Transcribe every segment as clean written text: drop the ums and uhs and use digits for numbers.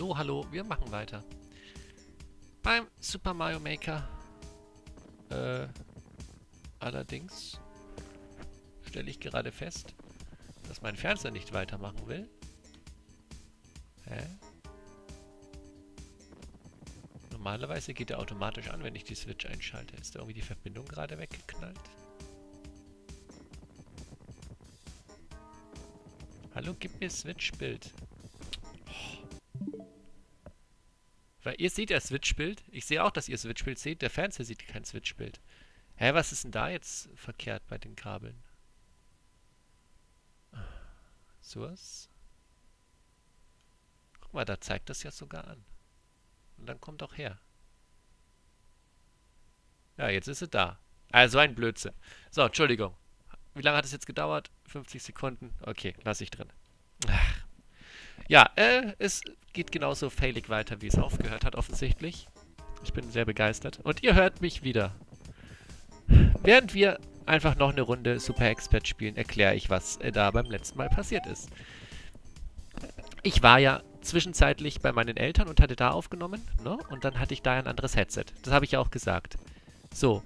So, hallo, wir machen weiter. Beim Super Mario Maker. Allerdings stelle ich gerade fest, dass mein Fernseher nicht weitermachen will. Hä? Normalerweise geht er automatisch an, wenn ich die Switch einschalte. Ist da irgendwie die Verbindung gerade weggeknallt? Hallo, gib mir Switch-Bild. Oh. Weil ihr seht ja Switch-Bild. Ich sehe auch, dass ihr Switch-Bild seht. Der Fernseher sieht kein Switch-Bild. Hä, was ist denn da jetzt verkehrt bei den Kabeln? Sowas? Guck mal, da zeigt das ja sogar an. Und dann kommt auch her. Ja, jetzt ist sie da. Also ein Blödsinn. So, Entschuldigung. Wie lange hat es jetzt gedauert? 50 Sekunden. Okay, lasse ich drin. Ach. Ja, es geht genauso failig weiter, wie es aufgehört hat, offensichtlich. Ich bin sehr begeistert. Und ihr hört mich wieder. Während wir einfach noch eine Runde Super Expert spielen, erkläre ich, was da beim letzten Mal passiert ist. Ich war ja zwischenzeitlich bei meinen Eltern und hatte da aufgenommen, ne? Und dann hatte ich da ein anderes Headset. Das habe ich ja auch gesagt. So.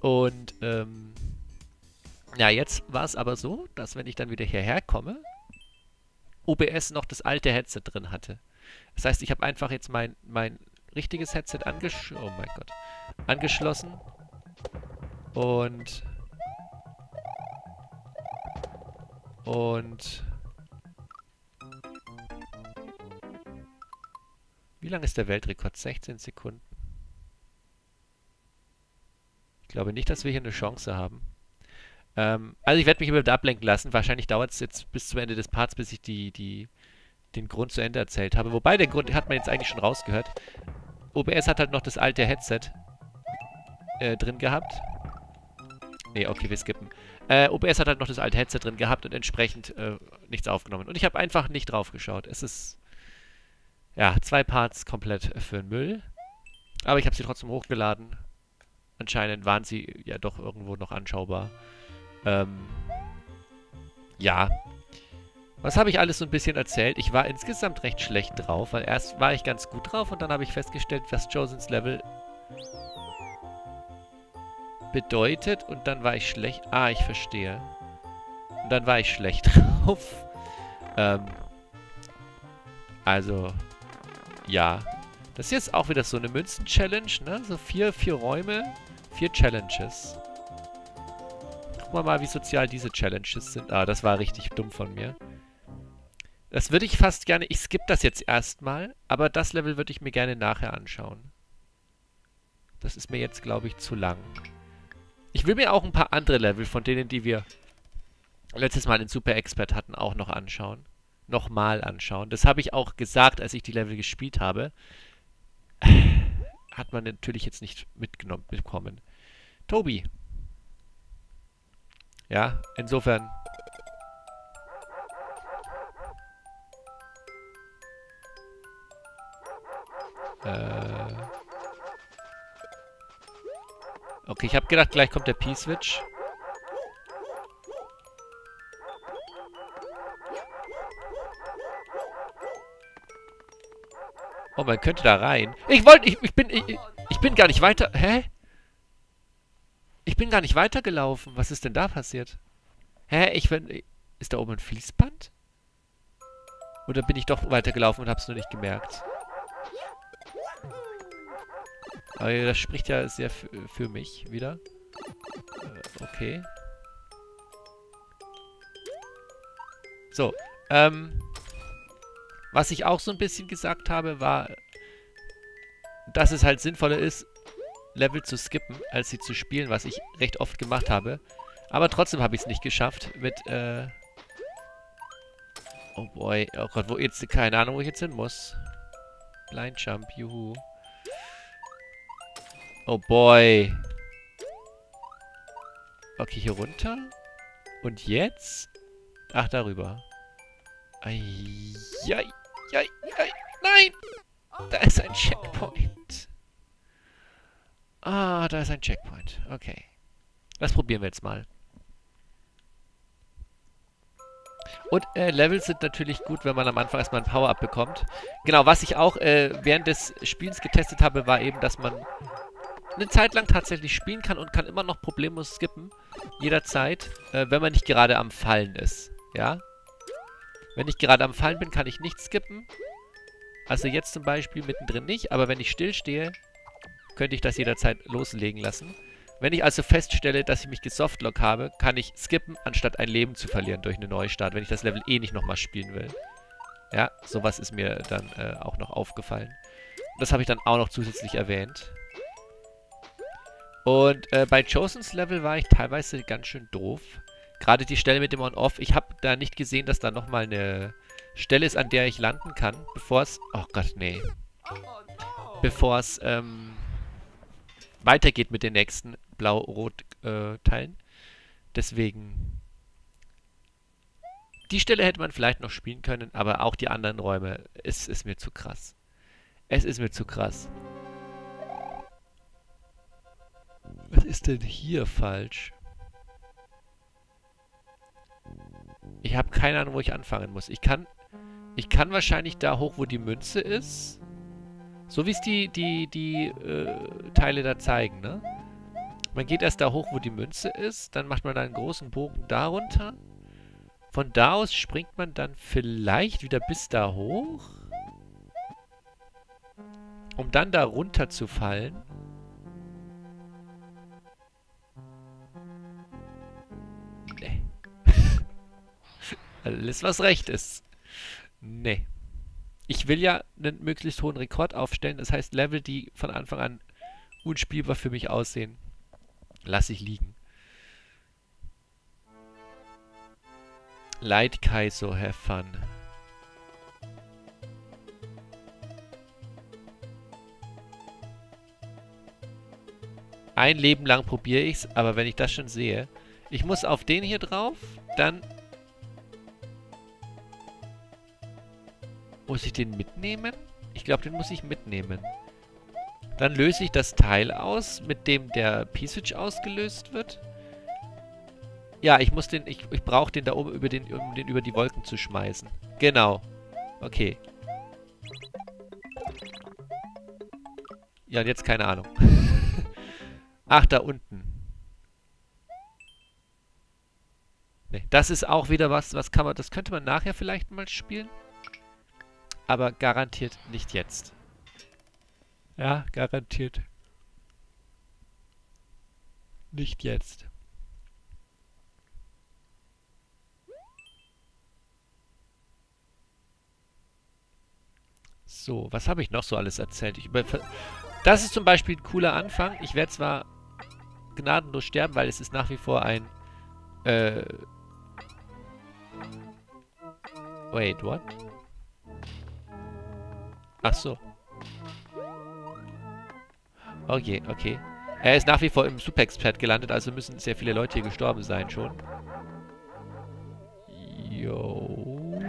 Und, ja, jetzt war es aber so, dass wenn ich dann wieder hierher komme, OBS noch das alte Headset drin hatte. Das heißt, ich habe einfach jetzt mein richtiges Headset angeschlossen und wie lang ist der Weltrekord? 16 Sekunden. Ich glaube nicht, dass wir hier eine Chance haben. Also ich werde mich immer wieder ablenken lassen. Wahrscheinlich dauert es jetzt bis zum Ende des Parts, bis ich den Grund zu Ende erzählt habe. Wobei, der Grund hat man jetzt eigentlich schon rausgehört. OBS hat halt noch das alte Headset drin gehabt. Ne, okay, wir skippen. OBS hat halt noch das alte Headset drin gehabt und entsprechend nichts aufgenommen. Und ich habe einfach nicht drauf geschaut. Es ist... Ja, 2 Parts komplett für den Müll. Aber ich habe sie trotzdem hochgeladen. Anscheinend waren sie ja doch irgendwo noch anschaubar. Ja. Was habe ich alles so ein bisschen erzählt? Ich war insgesamt recht schlecht drauf, weil erst war ich ganz gut drauf und dann habe ich festgestellt, was Chosens Level bedeutet und dann war ich schlecht. Ah, ich verstehe. Und dann war ich schlecht drauf. Also... Ja, das hier ist auch wieder so eine Münzen-Challenge, ne? So vier Räume, 4 Challenges. Gucken wir mal, wie sozial diese Challenges sind. Ah, das war richtig dumm von mir. Das würde ich fast gerne... Ich skippe das jetzt erstmal, aber das Level würde ich mir gerne nachher anschauen. Das ist mir jetzt, glaube ich, zu lang. Ich will mir auch ein paar andere Level von denen, die wir letztes Mal in Super Expert hatten, auch noch anschauen. Nochmal anschauen. Das habe ich auch gesagt, als ich die Level gespielt habe. Hat man natürlich jetzt nicht mitbekommen. Tobi. Ja, insofern. Okay, ich habe gedacht, gleich kommt der P-Switch. Oh, man könnte da rein. Ich bin gar nicht weiter... Hä? Ich bin gar nicht weitergelaufen. Was ist denn da passiert? Hä? Ist da oben ein Fließband? Oder bin ich doch weitergelaufen und hab's nur nicht gemerkt? Aber das spricht ja sehr für mich wieder. Okay. So, was ich auch so ein bisschen gesagt habe, war, dass es halt sinnvoller ist, Level zu skippen, als sie zu spielen, was ich recht oft gemacht habe. Aber trotzdem habe ich es nicht geschafft mit, oh boy, oh Gott, wo jetzt, keine Ahnung, wo ich jetzt hin muss. Blind Jump, juhu. Oh boy. Okay, hier runter. Und jetzt? Ach, darüber. Ai. Nein! Da ist ein Checkpoint. Ah, da ist ein Checkpoint. Okay. Das probieren wir jetzt mal. Und Levels sind natürlich gut, wenn man am Anfang erstmal ein Power-Up bekommt. Genau, was ich auch während des Spielens getestet habe, war eben, dass man eine Zeit lang tatsächlich spielen kann und kann immer noch problemlos skippen. Jederzeit, wenn man nicht gerade am Fallen ist. Ja? Wenn ich gerade am Fallen bin, kann ich nicht skippen. Also jetzt zum Beispiel mittendrin nicht, aber wenn ich stillstehe, könnte ich das jederzeit loslegen lassen. Wenn ich also feststelle, dass ich mich gesoftlockt habe, kann ich skippen, anstatt ein Leben zu verlieren durch einen Neustart, wenn ich das Level eh nicht nochmal spielen will. Ja, sowas ist mir dann auch noch aufgefallen. Und das habe ich dann auch noch zusätzlich erwähnt. Und bei Chosens Level war ich teilweise ganz schön doof. Gerade die Stelle mit dem On-Off. Ich habe da nicht gesehen, dass da nochmal eine Stelle ist, an der ich landen kann, bevor es... Oh Gott, nee. Bevor es weitergeht mit den nächsten Blau-Rot-Teilen. Deswegen... Die Stelle hätte man vielleicht noch spielen können, aber auch die anderen Räume. Es ist mir zu krass. Es ist mir zu krass. Was ist denn hier falsch? Ich habe keine Ahnung, wo ich anfangen muss. Ich kann wahrscheinlich da hoch, wo die Münze ist. So wie es die Teile da zeigen, ne? Man geht erst da hoch, wo die Münze ist. Dann macht man da einen großen Bogen darunter. Von da aus springt man dann vielleicht wieder bis da hoch. Um dann da runter zu fallen. Alles, was recht ist. Nee. Ich will ja einen möglichst hohen Rekord aufstellen. Das heißt, Level, die von Anfang an unspielbar für mich aussehen, lasse ich liegen. Light Kaizo, have fun. Ein Leben lang probiere ich's, aber wenn ich das schon sehe... Ich muss auf den hier drauf, dann... Muss ich den mitnehmen? Ich glaube, den muss ich mitnehmen. Dann löse ich das Teil aus, mit dem der P-Switch ausgelöst wird. Ja, ich muss den... Ich brauche den da oben, um den über die Wolken zu schmeißen. Genau. Okay. Ja, und jetzt keine Ahnung. Ach, da unten. Nee, das ist auch wieder was, das könnte man nachher vielleicht mal spielen. Aber garantiert nicht jetzt. Ja, garantiert. Nicht jetzt. So, was habe ich noch so alles erzählt? Das ist zum Beispiel ein cooler Anfang. Ich werde zwar gnadenlos sterben, weil es ist nach wie vor ein... Wait, what? Ach so. Oh je, okay. Er ist nach wie vor im Super Expert gelandet, also müssen sehr viele Leute hier gestorben sein schon. Jo.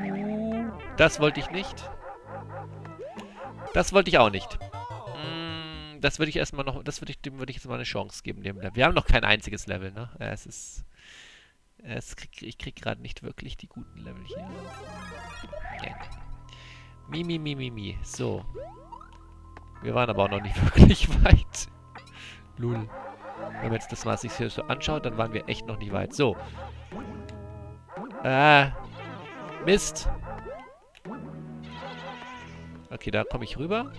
Das wollte ich nicht. Das wollte ich auch nicht. Das würde ich erstmal noch. Dem würde ich jetzt mal eine Chance geben, dem Level. Wir haben noch kein einziges Level, ne? Es ist. Ich krieg gerade nicht wirklich die guten Level hier. Okay. Mi. So. Wir waren aber auch noch nicht wirklich weit. Lul. Wenn man jetzt das Maß sich hier so anschaut, dann waren wir echt noch nicht weit. So. Mist. Okay, da komme ich rüber.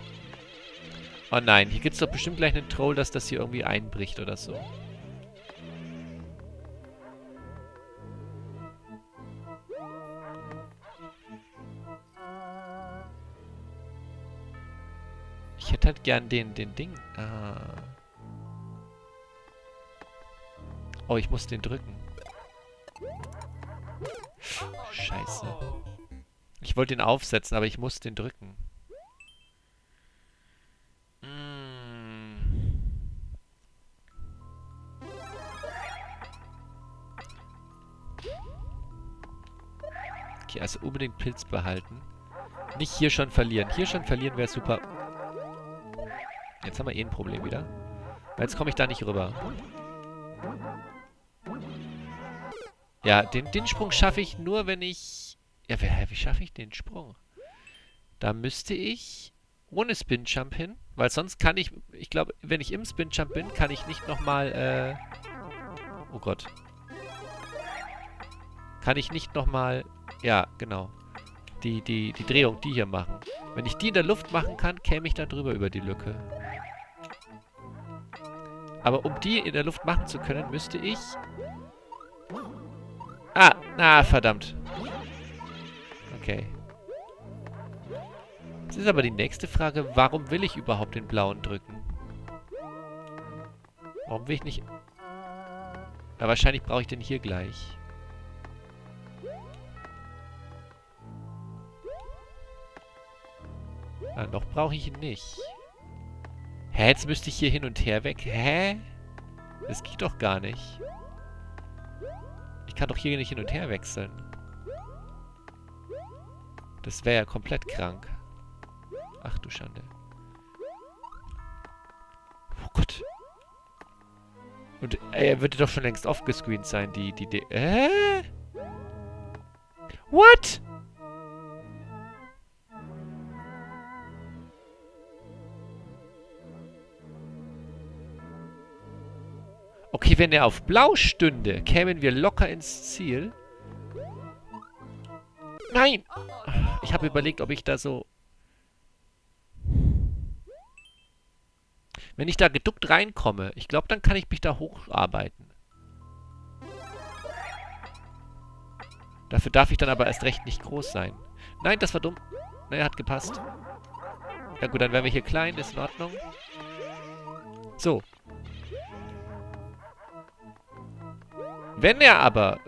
Oh nein, hier gibt es doch bestimmt gleich einen Troll, dass das hier irgendwie einbricht oder so. Ich hätte halt gern den Ding. Ah. Oh, ich muss den drücken. Scheiße. Ich wollte den aufsetzen, aber ich muss den drücken. Okay, also unbedingt Pilz behalten. Nicht hier schon verlieren. Hier schon verlieren wäre super... Jetzt haben wir eh ein Problem wieder. Weil jetzt komme ich da nicht rüber. Ja, den Sprung schaffe ich nur, wenn ich Ja, wie schaffe ich den Sprung? Da müsste ich ohne Spin Jump hin, weil sonst kann ich, ich glaube, wenn ich im Spin Jump bin, kann ich nicht nochmal, oh Gott. Kann ich nicht nochmal, ja, genau, die Drehung, die hier machen. Wenn ich die in der Luft machen kann, käme ich da drüber über die Lücke. Aber um die in der Luft machen zu können, müsste ich... Ah, na, verdammt. Okay. Jetzt ist aber die nächste Frage, warum will ich überhaupt den blauen drücken? Warum will ich nicht... Ja, wahrscheinlich brauche ich den hier gleich. Ah, noch brauche ich ihn nicht. Hä, jetzt müsste ich hier hin und her weg. Hä? Das geht doch gar nicht. Ich kann doch hier nicht hin und her wechseln. Das wäre ja komplett krank. Ach du Schande. Oh Gott. Und er würde doch schon längst aufgescreent sein, die... Hä? What? Okay, wenn er auf Blau stünde, kämen wir locker ins Ziel. Nein! Ich habe überlegt, ob ich da so... Wenn ich da geduckt reinkomme, ich glaube, dann kann ich mich da hocharbeiten. Dafür darf ich dann aber erst recht nicht groß sein. Nein, das war dumm. Naja, hat gepasst. Ja gut, dann wären wir hier klein, ist in Ordnung. So. Wenn er aber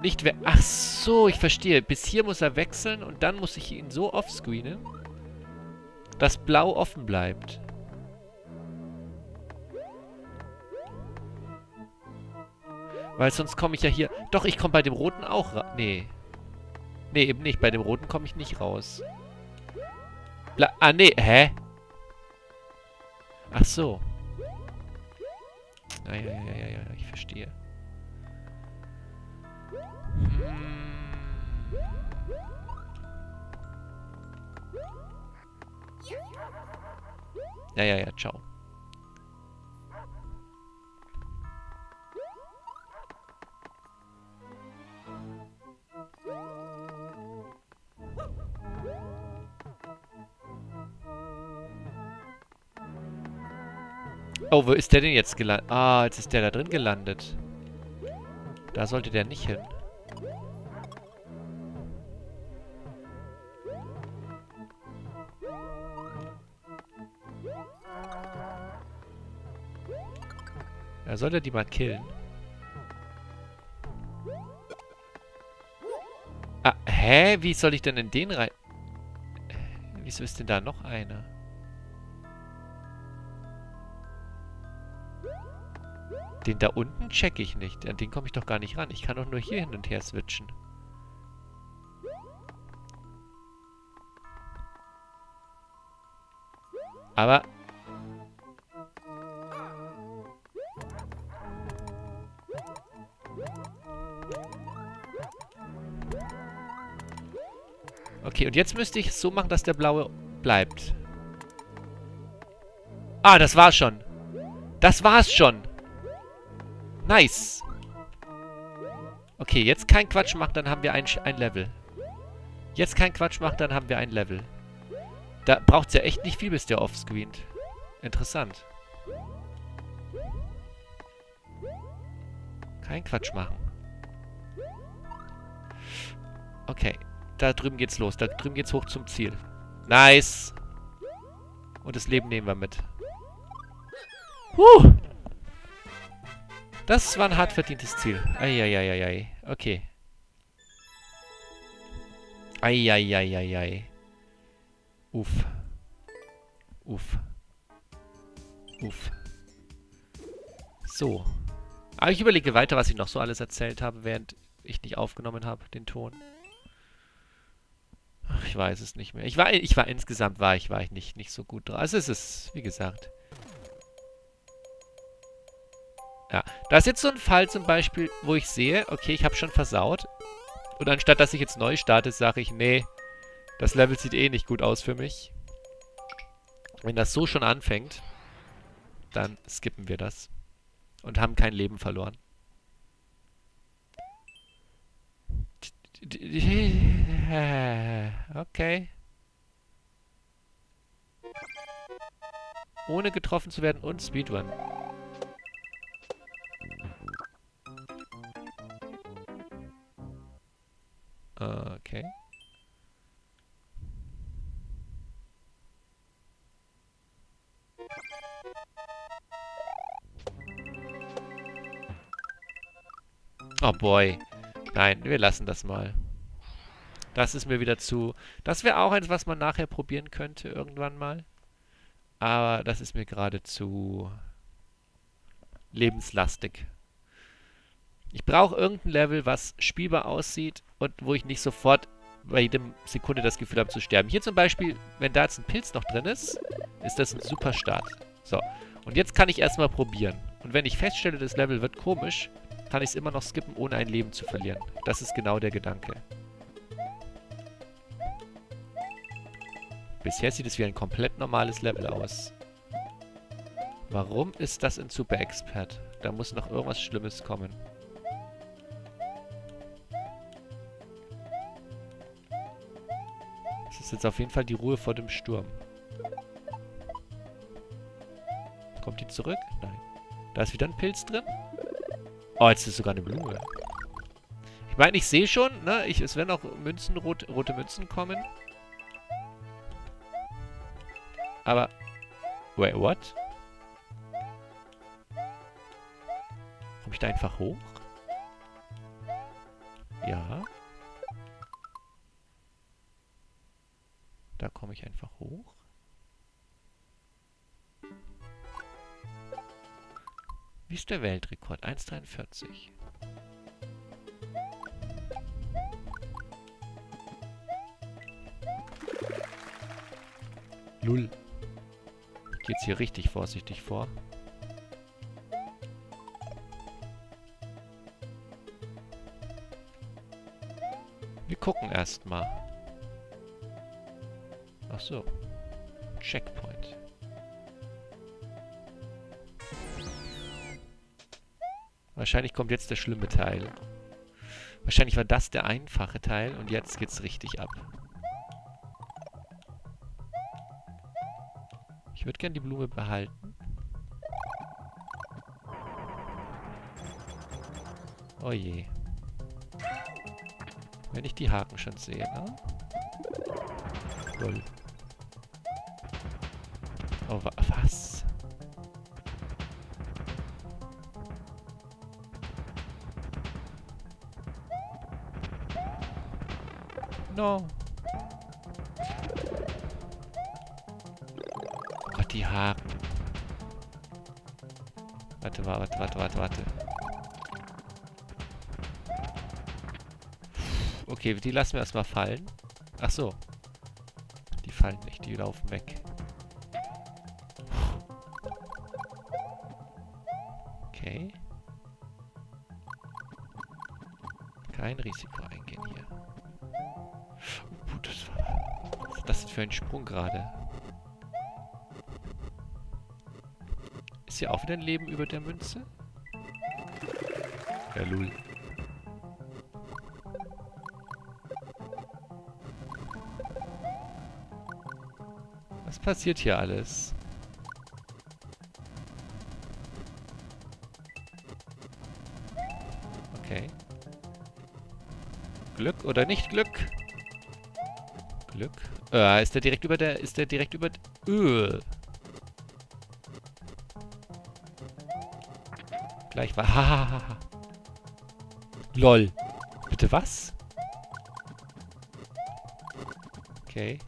nicht... Ach so, ich verstehe. Bis hier muss er wechseln und dann muss ich ihn so offscreenen, dass Blau offen bleibt. Weil sonst komme ich ja hier... Doch, ich komme bei dem Roten auch raus. Nee. Nee, eben nicht. Bei dem Roten komme ich nicht raus. Ah, nee. Hä? Ach so. Ah, ja, ich verstehe. Ja, ciao. Oh, wo ist der denn jetzt gelandet? Ah, jetzt ist der da drin gelandet. Da sollte der nicht hin. Da soll er die mal killen. Ah, hä? Wie soll ich denn in den rein... Wieso ist denn da noch einer? Den da unten check ich nicht. An den komme ich doch gar nicht ran. Ich kann doch nur hier hin und her switchen. Aber... Okay, und jetzt müsste ich es so machen, dass der blaue bleibt. Ah, das war's schon. Das war's schon. Nice. Okay, jetzt kein Quatsch machen, dann haben wir ein Level. Jetzt kein Quatsch machen, dann haben wir ein Level. Da braucht's ja echt nicht viel, bis der offscreent. Interessant. Kein Quatsch machen. Okay. Da drüben geht's los. Da drüben geht's hoch zum Ziel. Nice. Und das Leben nehmen wir mit. Huh. Das war ein hart verdientes Ziel. Eieieiei. Okay. Eieieiei. Uff. Uff. Uff. So. Aber ich überlege weiter, was ich noch so alles erzählt habe, während ich nicht aufgenommen habe, den Ton. Ach, ich weiß es nicht mehr. Insgesamt war ich nicht so gut drauf. Also es ist, wie gesagt. Ja, da ist jetzt so ein Fall zum Beispiel, wo ich sehe, okay, ich habe schon versaut. Und anstatt, dass ich jetzt neu starte, sage ich, nee, das Level sieht eh nicht gut aus für mich. Wenn das so schon anfängt, dann skippen wir das. Und haben kein Leben verloren. Okay. Ohne getroffen zu werden und Speedrun. Okay. Oh boy. Nein, wir lassen das mal. Das ist mir wieder zu... Das wäre auch eins, was man nachher probieren könnte, irgendwann mal. Aber das ist mir gerade zu... lebenslastig. Ich brauche irgendein Level, was spielbar aussieht und wo ich nicht sofort bei jedem Sekunde das Gefühl habe zu sterben. Hier zum Beispiel, wenn da jetzt ein Pilz noch drin ist, ist das ein super Start. So, und jetzt kann ich erstmal probieren. Und wenn ich feststelle, das Level wird komisch... kann ich es immer noch skippen, ohne ein Leben zu verlieren. Das ist genau der Gedanke. Bisher sieht es wie ein komplett normales Level aus. Warum ist das in Super Expert? Da muss noch irgendwas Schlimmes kommen. Das ist jetzt auf jeden Fall die Ruhe vor dem Sturm. Kommt die zurück? Nein. Da ist wieder ein Pilz drin. Oh, jetzt ist sogar eine Blume. Ich meine, ich sehe schon, ne? Es werden auch Münzen, rote Münzen kommen. Aber... Wait, what? Komme ich da einfach hoch? Ja. Da komme ich einfach hoch. Wie ist der Weltrekord? 1,43. Lull. Geht's hier richtig vorsichtig vor. Wir gucken erstmal. Ach so. Checkpoint. Wahrscheinlich kommt jetzt der schlimme Teil. Wahrscheinlich war das der einfache Teil und jetzt geht's richtig ab. Ich würde gerne die Blume behalten. Oh je. Wenn ich die Haken schon sehe, ne? Lol. Oh, was? No. Gott, die Haken. Warte. Okay, die lassen wir erstmal fallen. Ach so. Die fallen nicht, die laufen weg. Okay. Kein Risiko eingehen hier. Das ist für ein Sprung gerade. Ist hier auch wieder ein Leben über der Münze? Ja, lul. Was passiert hier alles? Okay. Glück oder nicht Glück? Glück. Ist der direkt über der... Ist der direkt über... Gleich war... Hahaha. Lol. Bitte was? Okay.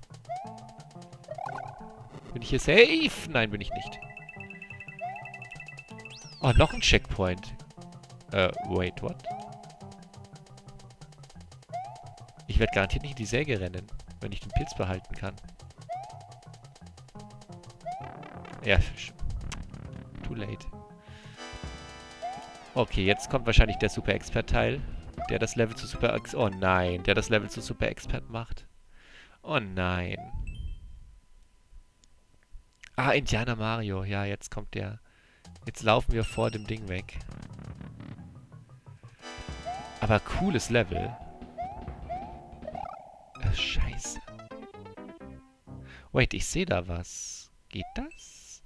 Bin ich hier safe? Nein, bin ich nicht. Oh, noch ein Checkpoint. Wait, what? Ich werde garantiert nicht in die Säge rennen, wenn ich den Pilz behalten kann. Ja, too late. Okay, jetzt kommt wahrscheinlich der Super-Expert-Teil. der das Level zu Super Expert... Oh nein, der das Level zu Super Expert macht. Oh nein. Ah, Indiana Mario. Ja, jetzt kommt der... Jetzt laufen wir vor dem Ding weg. Aber cooles Level. Scheiße. Wait, ich sehe da was. Geht das?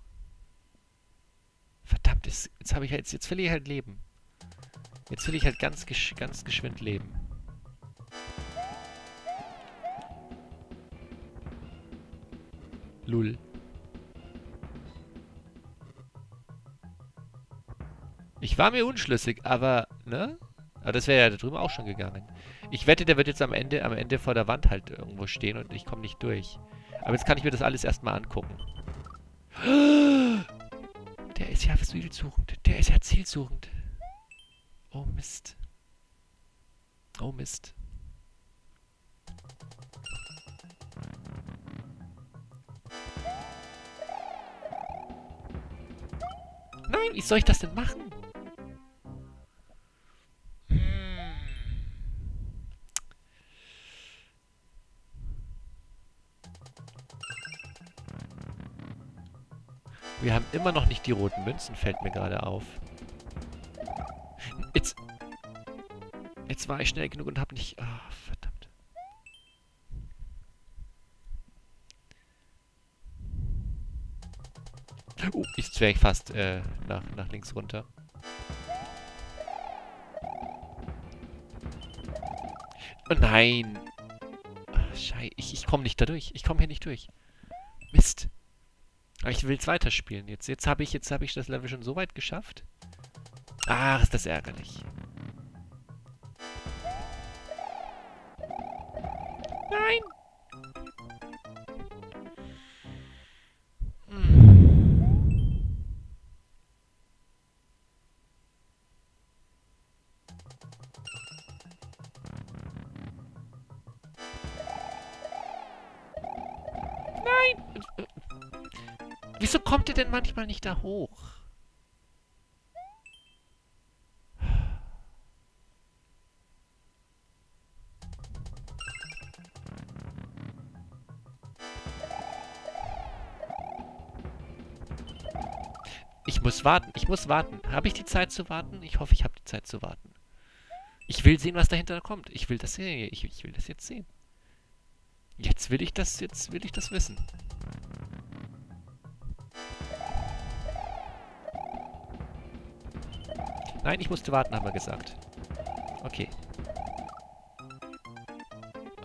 Verdammt, jetzt habe ich halt, jetzt verliere ich halt Leben. Jetzt will ich halt ganz geschwind leben. Lul. Ich war mir unschlüssig, aber, ne? Aber das wäre ja da drüben auch schon gegangen. Ich wette, der wird jetzt am Ende vor der Wand halt irgendwo stehen und ich komme nicht durch. Aber jetzt kann ich mir das alles erstmal angucken. Der ist ja zielsuchend. Der ist ja zielsuchend. Oh Mist. Oh Mist. Nein, wie soll ich das denn machen? Wir haben immer noch nicht die roten Münzen, fällt mir gerade auf. Jetzt war ich schnell genug und hab nicht... Ah, verdammt. Oh, jetzt wäre ich fast nach links runter. Oh nein! Oh, Scheiße, ich komme nicht da durch. Ich komme hier nicht durch. Mist. Aber ich will es weiterspielen. Jetzt habe ich das Level schon so weit geschafft. Ach, ist das ärgerlich. Nein! Hm. Nein! Wieso kommt ihr denn manchmal nicht da hoch? Ich muss warten, ich muss warten. Habe ich die Zeit zu warten? Ich hoffe, ich habe die Zeit zu warten. Ich will sehen, was dahinter kommt. Ich will das sehen. Ich will das jetzt sehen. Jetzt will ich das wissen. Nein, ich musste warten, haben wir gesagt. Okay.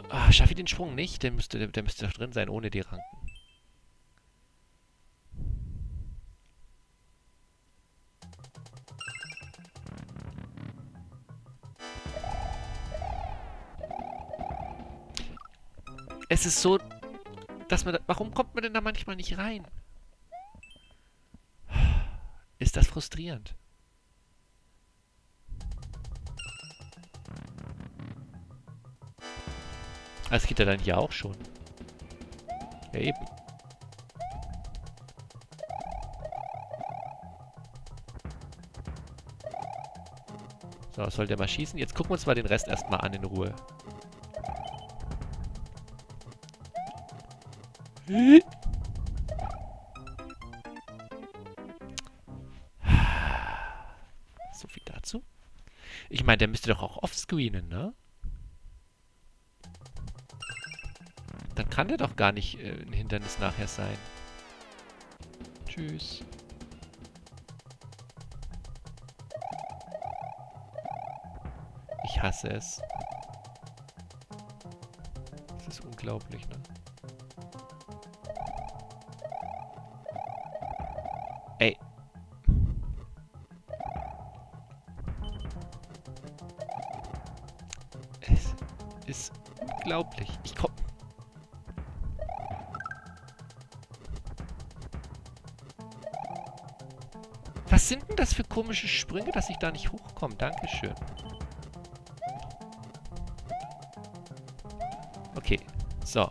Ah, schaffe ich den Sprung nicht? Der müsste doch drin sein, ohne die Ranken. Es ist so, dass man... Warum kommt man denn da manchmal nicht rein? Ist das frustrierend? Das geht ja dann hier auch schon. Ja, eben. So, was soll der mal schießen? Jetzt gucken wir uns mal den Rest erstmal an in Ruhe. So viel dazu. Ich meine, der müsste doch auch offscreenen, ne? Dann kann der doch gar nicht ein Hindernis nachher sein. Tschüss. Ich hasse es. Das ist unglaublich, ne? Ey. Es ist unglaublich. Ich komm. Was sind denn das für komische Sprünge, dass ich da nicht hochkomme? Dankeschön. Okay. So.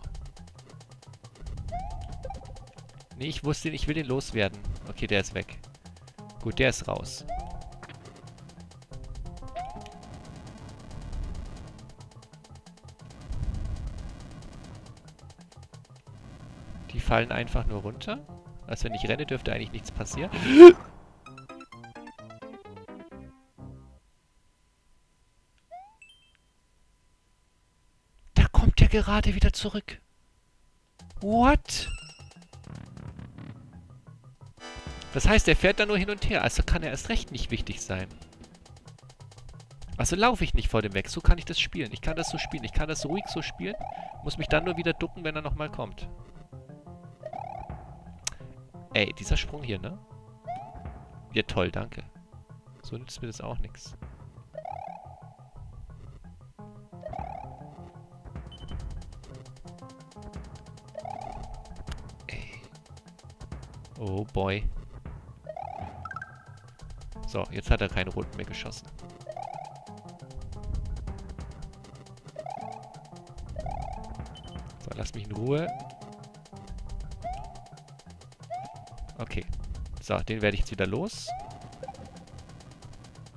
Nee, ich wusste, ich will den loswerden. Okay, der ist weg. Gut, der ist raus. fallen einfach nur runter. Also wenn ich renne, dürfte eigentlich nichts passieren. Da kommt der gerade wieder zurück. What? Das heißt, er fährt da nur hin und her. Also kann er erst recht nicht wichtig sein. Also laufe ich nicht vor dem weg. So kann ich das spielen. Ich kann das so spielen. Ich kann das ruhig so spielen. Muss mich dann nur wieder ducken, wenn er nochmal kommt. Ey, dieser Sprung hier, ne? Ja, toll, danke. So nützt mir das auch nichts. Ey. Oh boy. So, jetzt hat er keinen Roten mehr geschossen. So, lass mich in Ruhe. Okay. So, den werde ich jetzt wieder los.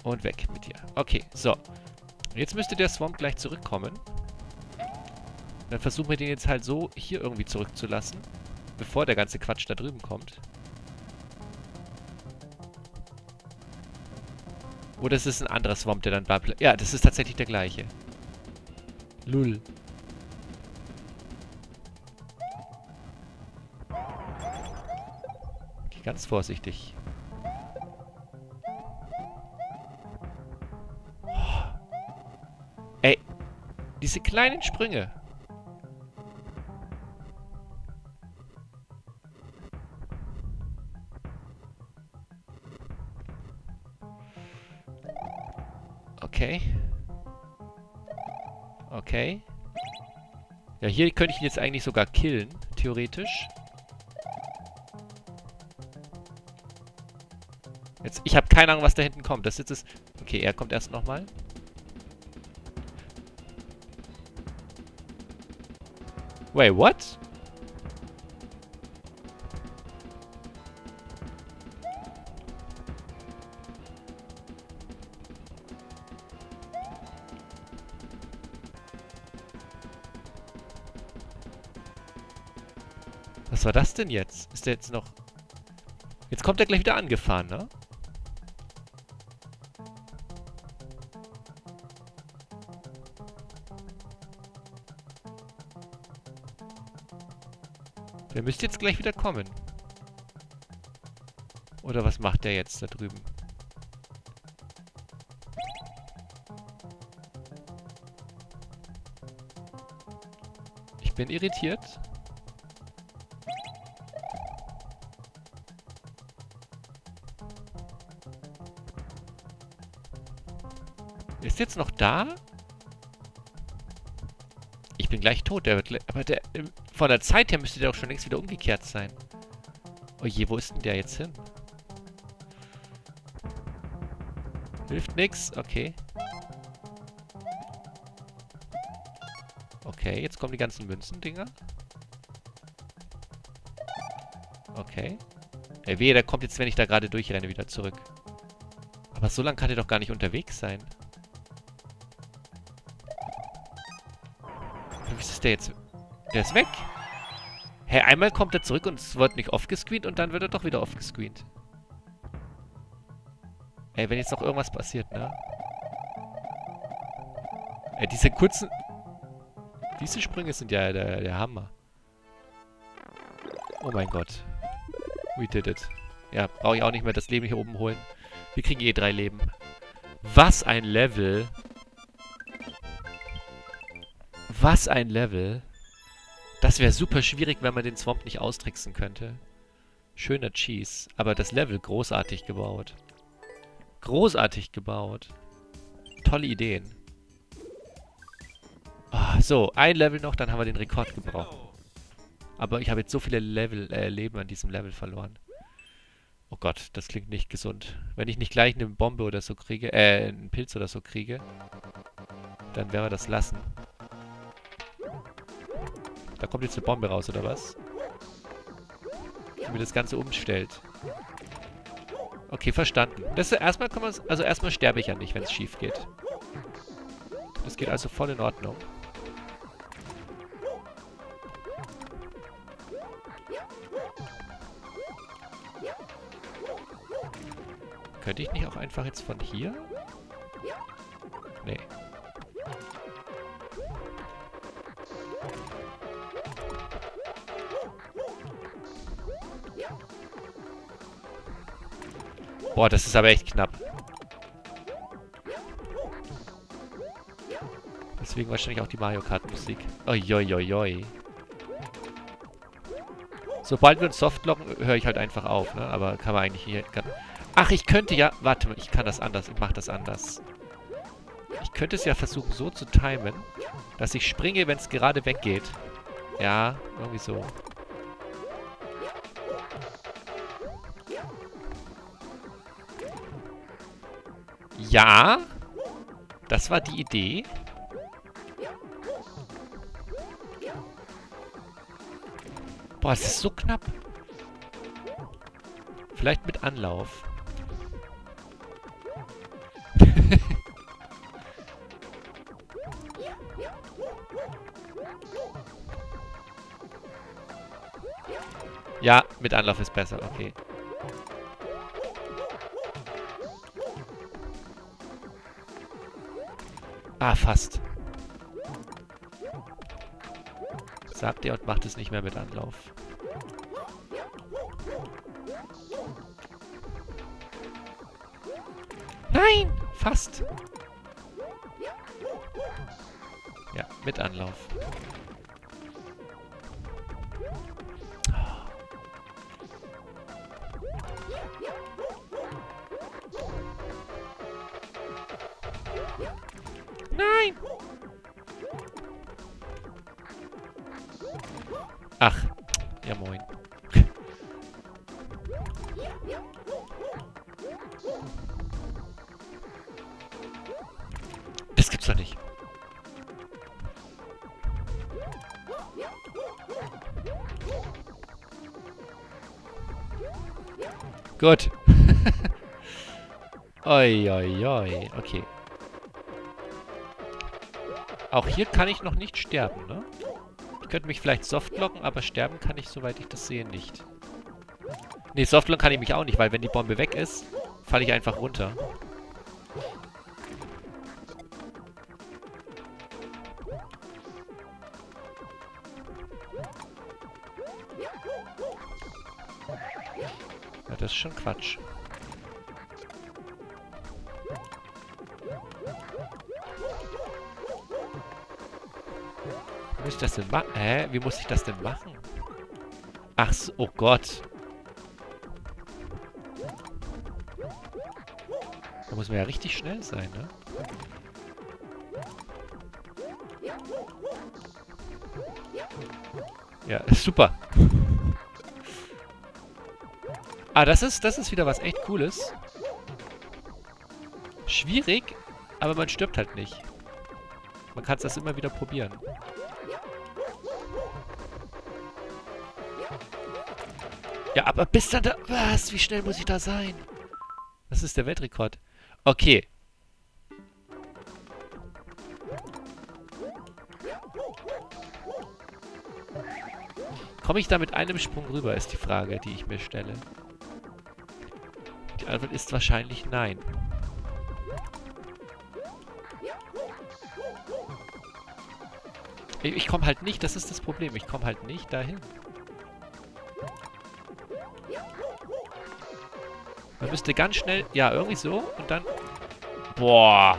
Und weg mit dir. Okay, so. Jetzt müsste der Swamp gleich zurückkommen. Dann versuchen wir den jetzt halt so hier irgendwie zurückzulassen. Bevor der ganze Quatsch da drüben kommt. Oder es ist ein anderer Swamp, der dann bleibt. Ja, das ist tatsächlich der gleiche. Lul. Ganz vorsichtig. Oh. Ey, diese kleinen Sprünge. Okay. Okay. Ja, hier könnte ich ihn jetzt eigentlich sogar killen, theoretisch. Jetzt, ich habe keine Ahnung, was da hinten kommt. Das jetzt ist... Okay, er kommt erst nochmal. Wait, what? Was war das denn jetzt? Ist der jetzt noch... Jetzt kommt er gleich wieder angefahren, ne? Der müsste jetzt gleich wieder kommen. Oder was macht der jetzt da drüben? Ich bin irritiert. Ist jetzt noch da? Ich bin gleich tot, der wird gleich... Aber der... Von der Zeit her müsste der auch schon längst wieder umgekehrt sein. Oh je, wo ist denn der jetzt hin? Hilft nix, okay. Okay, jetzt kommen die ganzen Münzen-Dinger. Okay. Ey, wehe, der kommt jetzt, wenn ich da gerade durchrenne, wieder zurück. Aber so lange kann der doch gar nicht unterwegs sein. Was ist der jetzt... Der ist weg. Hä, hey, einmal kommt er zurück und es wird nicht off-gescreent und dann wird er doch wieder off-gescreent. Ey, wenn jetzt noch irgendwas passiert, ne? Ey, diese kurzen... Diese Sprünge sind ja der Hammer. Oh mein Gott. We did it. Ja, brauche ich auch nicht mehr das Leben hier oben holen. Wir kriegen eh 3 Leben. Was ein Level. Was ein Level. Das wäre super schwierig, wenn man den Swamp nicht austricksen könnte. Schöner Cheese. Aber das Level großartig gebaut. Großartig gebaut. Tolle Ideen. Oh, so, ein Level noch, dann haben wir den Rekord gebraucht. Aber ich habe jetzt so viele Leben an diesem Level verloren. Oh Gott, das klingt nicht gesund. Wenn ich nicht gleich eine Bombe oder so kriege, einen Pilz oder so kriege, dann werden wir das lassen. Da kommt jetzt eine Bombe raus, oder was? Die mir das Ganze umstellt. Okay, verstanden. Das ist, erstmal kann man... Also erstmal sterbe ich ja nicht, wenn es schief geht. Das geht also voll in Ordnung. Könnte ich nicht auch einfach jetzt von hier? Nee. Boah, das ist aber echt knapp. Deswegen wahrscheinlich auch die Mario Kart Musik. Oioioioi. Sobald wir uns softlocken, höre ich halt einfach auf, ne? Aber kann man eigentlich hier... Ach, ich könnte ja... Warte mal, ich kann das anders. Ich mache das anders. Ich könnte es ja versuchen, so zu timen, dass ich springe, wenn es gerade weggeht. Ja, irgendwie so. Ja, das war die Idee. Boah, es ist so knapp. Vielleicht mit Anlauf. Ja, mit Anlauf ist besser, okay. Ah, fast. Sagt ihr und macht es nicht mehr mit Anlauf. Nein! Fast! Ja, mit Anlauf. Nein! Ach, ja moin. Das gibt's doch nicht. Gut. Oi, oi, oi. Okay. Auch hier kann ich noch nicht sterben, ne? Ich könnte mich vielleicht softlocken, aber sterben kann ich, soweit ich das sehe, nicht. Ne, softlocken kann ich mich auch nicht, weil wenn die Bombe weg ist, falle ich einfach runter. Ja, das ist schon Quatsch. Wie muss ich das denn machen? Hä? Wie muss ich das denn machen? Ach so, oh Gott. Da muss man ja richtig schnell sein, ne? Ja, super. Ah, das ist wieder was echt Cooles. Schwierig, aber man stirbt halt nicht. Man kann das immer wieder probieren. Ja, aber bis dann da... Was? Wie schnell muss ich da sein? Das ist der Weltrekord. Okay. Komme ich da mit einem Sprung rüber, ist die Frage, die ich mir stelle. Die Antwort ist wahrscheinlich nein. Ich komme halt nicht, das ist das Problem. Ich komme halt nicht dahin. Man müsste ganz schnell... Ja, irgendwie so. Und dann... Boah.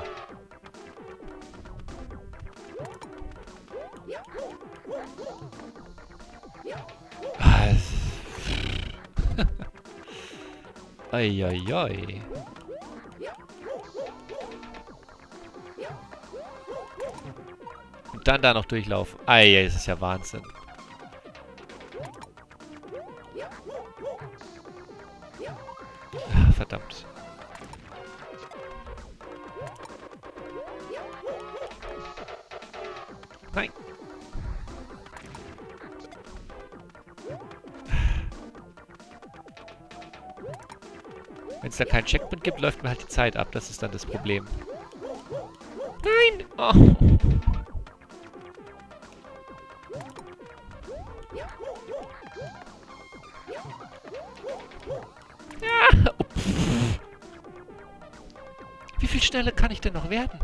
Eieiei. Und dann da noch durchlaufen. Eieiei, das ist ja Wahnsinn. Verdammt. Nein. Wenn es da keinen Checkpoint gibt, läuft mir halt die Zeit ab. Das ist dann das Problem. Nein! Oh. Ja! Oh, Wie viel schneller kann ich denn noch werden?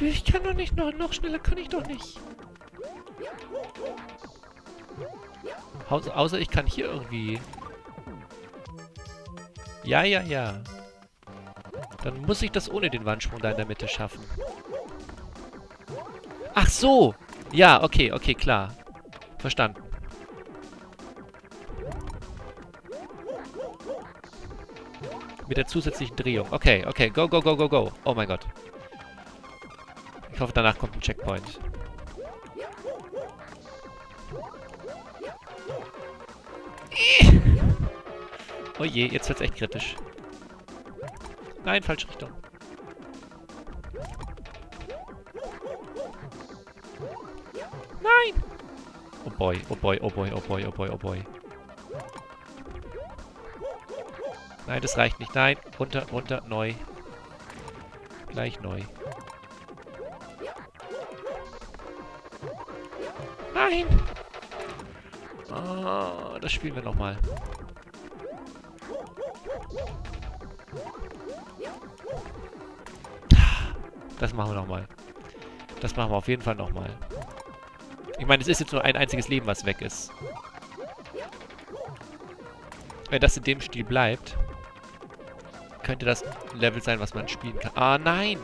Ich kann doch nicht, noch schneller kann ich doch nicht. Außer ich kann hier irgendwie... Ja, ja, ja. Dann muss ich das ohne den Wandsprung da in der Mitte schaffen. Ach so! Ja, okay, okay, klar. Verstanden. Mit der zusätzlichen Drehung. Okay, okay, go, go, go, go, go. Oh mein Gott. Ich hoffe, danach kommt ein Checkpoint. Oh je, jetzt wird's echt kritisch. Nein, falsche Richtung. Nein! Oh boy, oh boy, oh boy, oh boy, oh boy, oh boy. Nein, das reicht nicht. Nein, runter, runter, neu. Gleich neu. Nein! Oh, das spielen wir nochmal. Das machen wir nochmal. Das machen wir auf jeden Fall nochmal. Ich meine, es ist jetzt nur ein einziges Leben, was weg ist. Wenn das in dem Stil bleibt, könnte das ein Level sein, was man spielen kann. Ah, nein!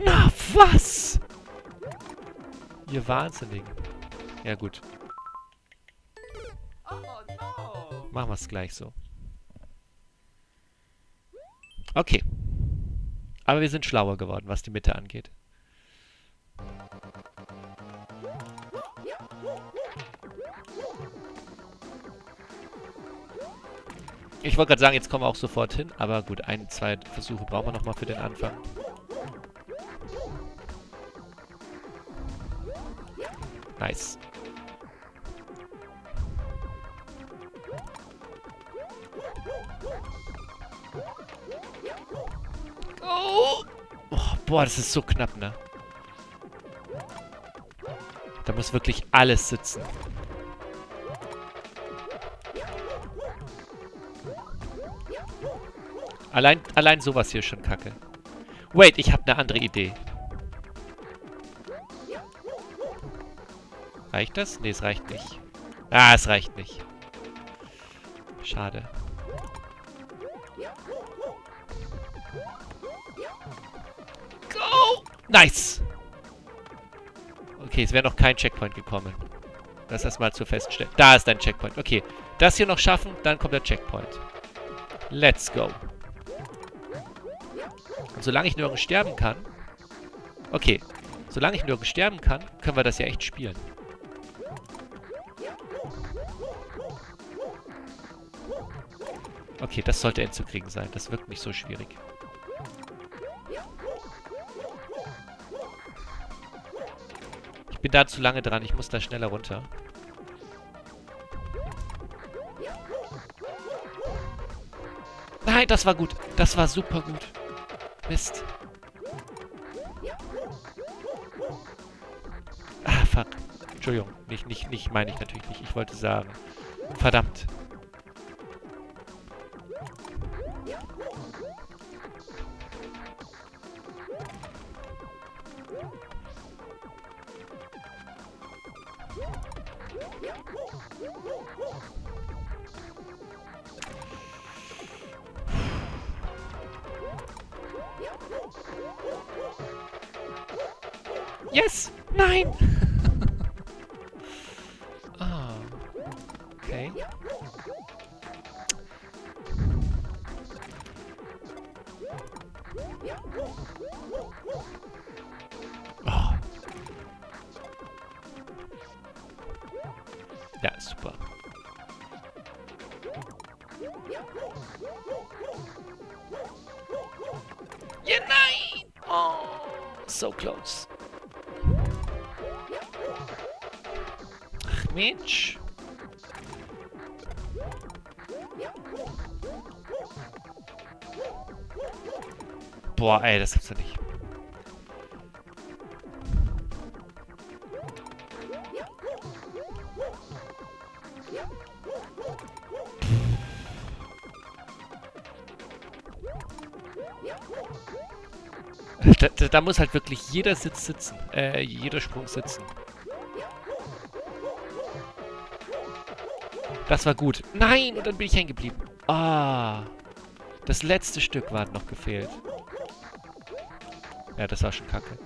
Na, was? Ihr Wahnsinnigen. Ja, gut. Machen wir es gleich so. Okay. Aber wir sind schlauer geworden, was die Mitte angeht. Ich wollte gerade sagen, jetzt kommen wir auch sofort hin. Aber gut, 1, 2 Versuche brauchen wir nochmal für den Anfang. Nice. Oh. Oh, boah, das ist so knapp, ne? Da muss wirklich alles sitzen. Allein sowas hier ist schon kacke. Wait, ich habe eine andere Idee. Reicht das? Ne, es reicht nicht. Ah, es reicht nicht. Schade. Go! Nice! Okay, es wäre noch kein Checkpoint gekommen. Lass das mal zu feststellen. Da ist ein Checkpoint. Okay, das hier noch schaffen, dann kommt der Checkpoint. Let's go. Und solange ich nirgends sterben kann... Okay, solange ich nirgends sterben kann, können wir das ja echt spielen. Okay, das sollte hinzukriegen sein. Das wirkt nicht so schwierig. Ich bin da zu lange dran. Ich muss da schneller runter. Nein, das war gut. Das war super gut. Mist. Ah, fuck. Entschuldigung. Nicht, meine ich natürlich nicht. Ich wollte sagen. Verdammt. Yes! Nein! Ah. Okay. Oh. Ja, super. Ja, nein! Oh, so close. Mensch. Boah, ey, das gibt's ja nicht. Da muss halt wirklich jeder Sitz sitzen. Jeder Sprung sitzen. Das war gut. Nein, und dann bin ich hängen geblieben. Ah. Das letzte Stück war noch gefehlt. Ja, das war schon kacke.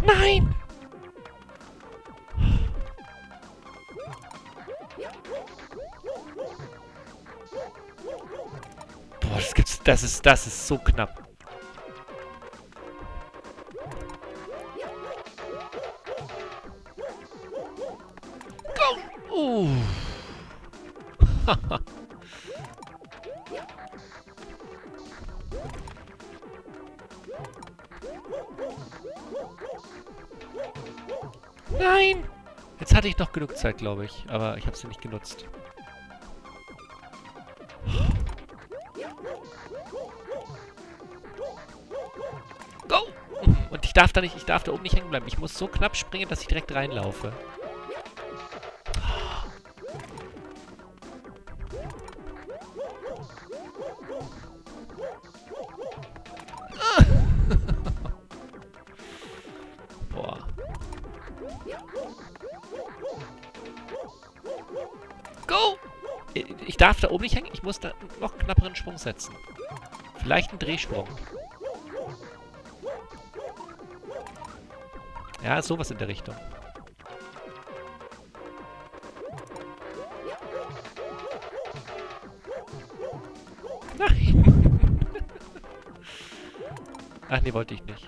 Nein! Boah, das gibt's. Das ist so knapp. Nein! Jetzt hatte ich noch genug Zeit, glaube ich. Aber ich habe sie nicht genutzt. Go! Und ich darf da oben nicht hängen bleiben. Ich muss so knapp springen, dass ich direkt reinlaufe. Ich darf da oben nicht hängen. Ich muss da einen noch knapperen Sprung setzen. Vielleicht einen Drehsprung. Ja, sowas in der Richtung. Nein. Ach nee, wollte ich nicht.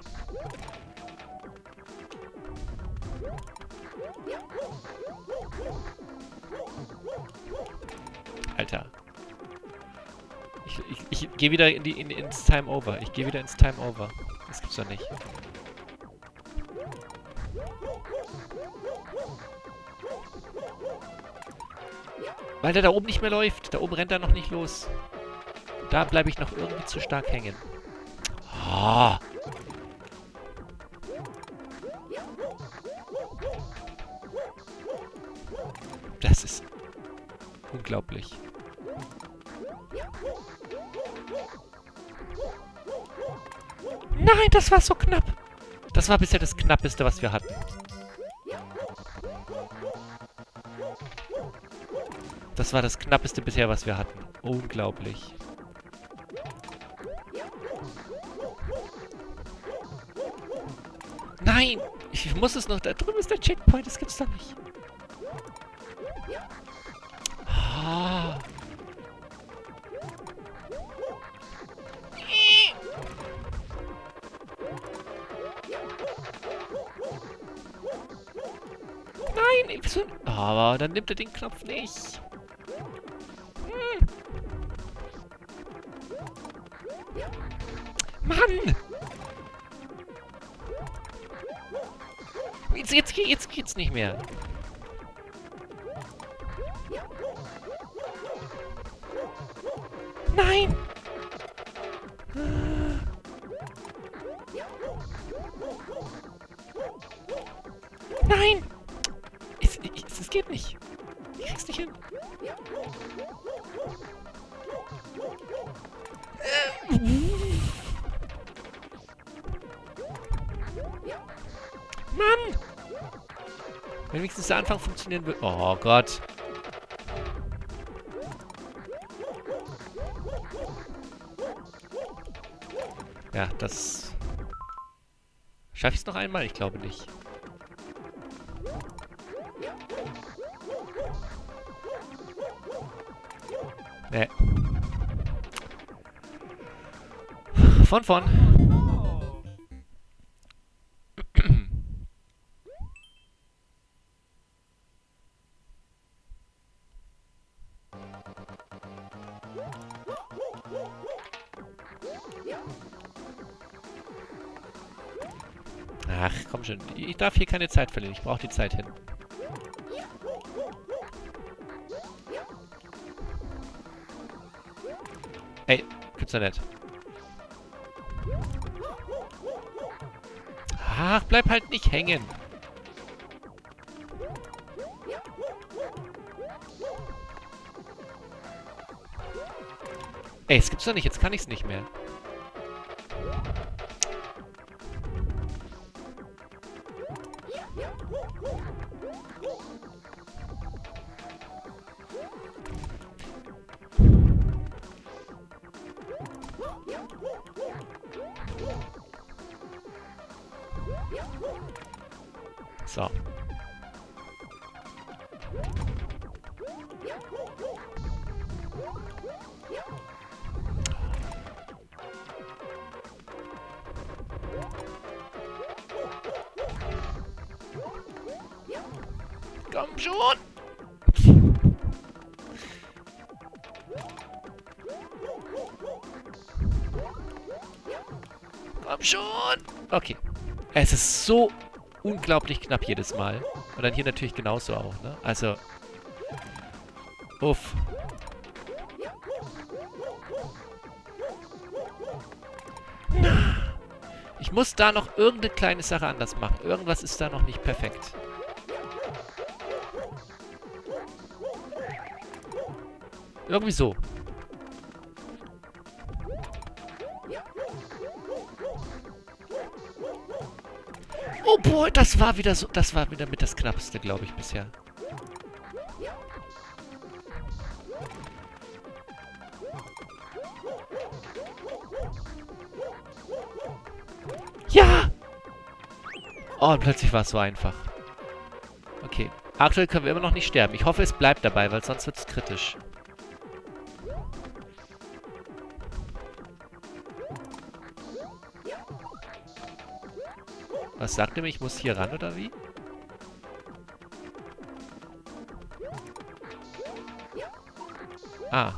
Alter. Ich gehe wieder ins Time Over. Ich gehe wieder ins Time Over. Das gibt's doch nicht. Weil der da oben nicht mehr läuft. Da oben rennt er noch nicht los. Da bleibe ich noch irgendwie zu stark hängen. Oh. Das ist unglaublich. Nein, das war so knapp. Das war bisher das Knappeste, was wir hatten. Das war das Knappeste bisher, was wir hatten. Unglaublich. Nein! Ich muss es noch... Da drüben ist der Checkpoint, das gibt's doch nicht. Ah... Nein, aber dann nimmt er den Knopf nicht. Hm. Mann! Jetzt geht's nicht mehr. Nein! Nein! Es geht nicht. Ich krieg's nicht hin. Mann! Wenn wenigstens der Anfang funktionieren will. Oh Gott. Ja, das... Schaffe ich es noch einmal? Ich glaube nicht. Nee. Von. Ach, komm schon. Ich darf hier keine Zeit verlieren. Ich brauche die Zeit hin. Gibt's ja nicht. Ach, bleib halt nicht hängen. Ey, es gibt's doch nicht. Jetzt kann ich's nicht mehr. So. Komm schon! Komm schon! Okay. Es ist so unglaublich knapp jedes Mal. Und dann hier natürlich genauso auch, ne? Also. Uff. Ich muss da noch irgendeine kleine Sache anders machen. Irgendwas ist da noch nicht perfekt. Irgendwie so. Oh boy, das war wieder so. Das war wieder mit das Knappste, glaube ich, bisher. Ja! Oh, und plötzlich war es so einfach. Okay. Aktuell können wir immer noch nicht sterben. Ich hoffe, es bleibt dabei, weil sonst wird es kritisch. Was sagt er mir? Ich muss hier ran, oder wie? Ah.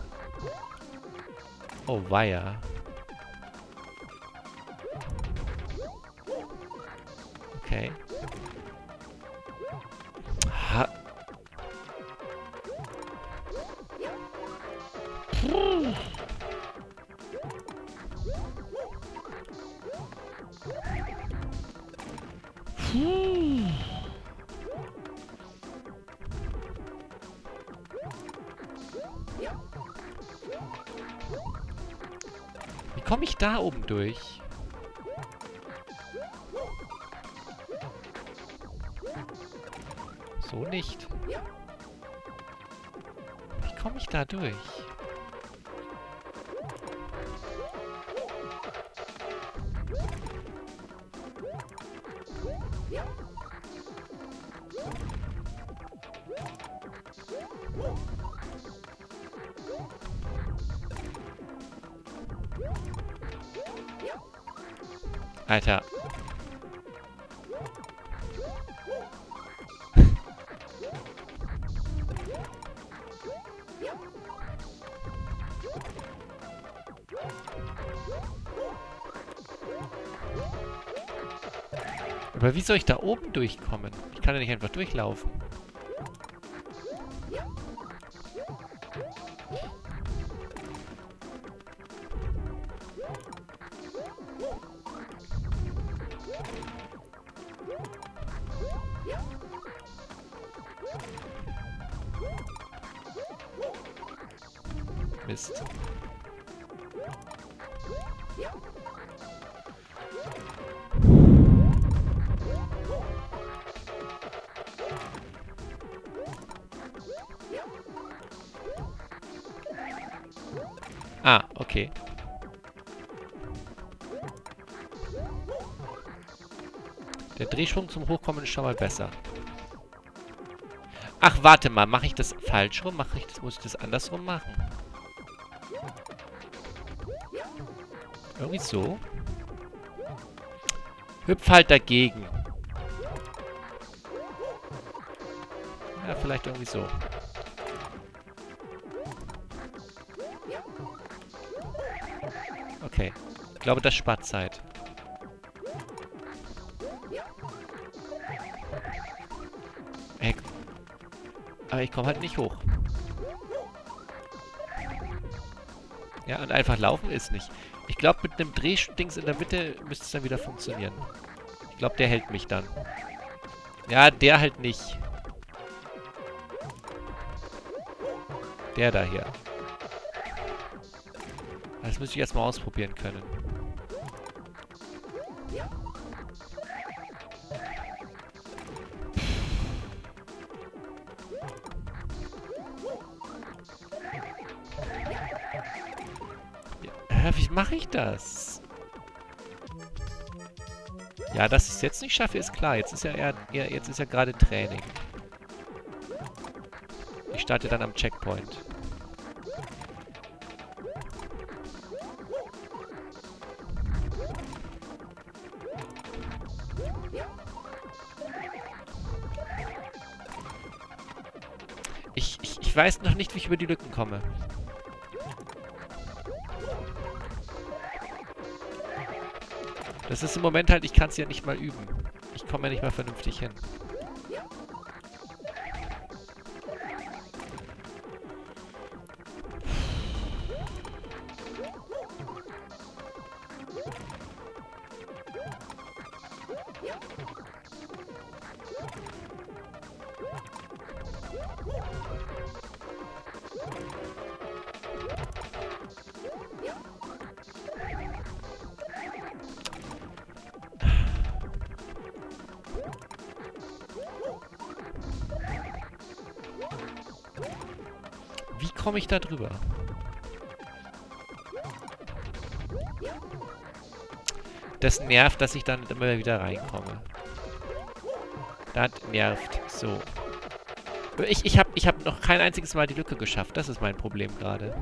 Oh, weia. Okay. Ha. Puh. Wie komme ich da oben durch? So nicht. Wie komme ich da durch? Alter. Aber wie soll ich da oben durchkommen? Ich kann ja nicht einfach durchlaufen. Mist. Ah, okay. Der Drehschwung zum Hochkommen ist schon mal besser. Ach, warte mal. Mache ich das falsch rum? Muss ich das andersrum machen? Irgendwie so. Hüpf halt dagegen. Ja, vielleicht irgendwie so. Okay. Ich glaube, das spart Zeit. Ey. Aber ich komme halt nicht hoch. Ja, und einfach laufen ist nicht. Ich glaube, mit einem Drehdings in der Mitte müsste es dann wieder funktionieren. Ich glaube, der hält mich dann. Ja, der halt nicht. Der da hier. Das müsste ich erstmal ausprobieren können. Wie mache ich das? Ja, dass ich es jetzt nicht schaffe, ist klar. Jetzt ist ja jetzt ist ja gerade Training. Ich starte dann am Checkpoint. Ich weiß noch nicht, wie ich über die Lücken komme. Das ist im Moment halt, ich kann es ja nicht mal üben. Ich komme ja nicht mal vernünftig hin. Komme ich da drüber? Das nervt, dass ich dann immer wieder reinkomme. Das nervt. So. Ich hab noch kein einziges Mal die Lücke geschafft. Das ist mein Problem gerade.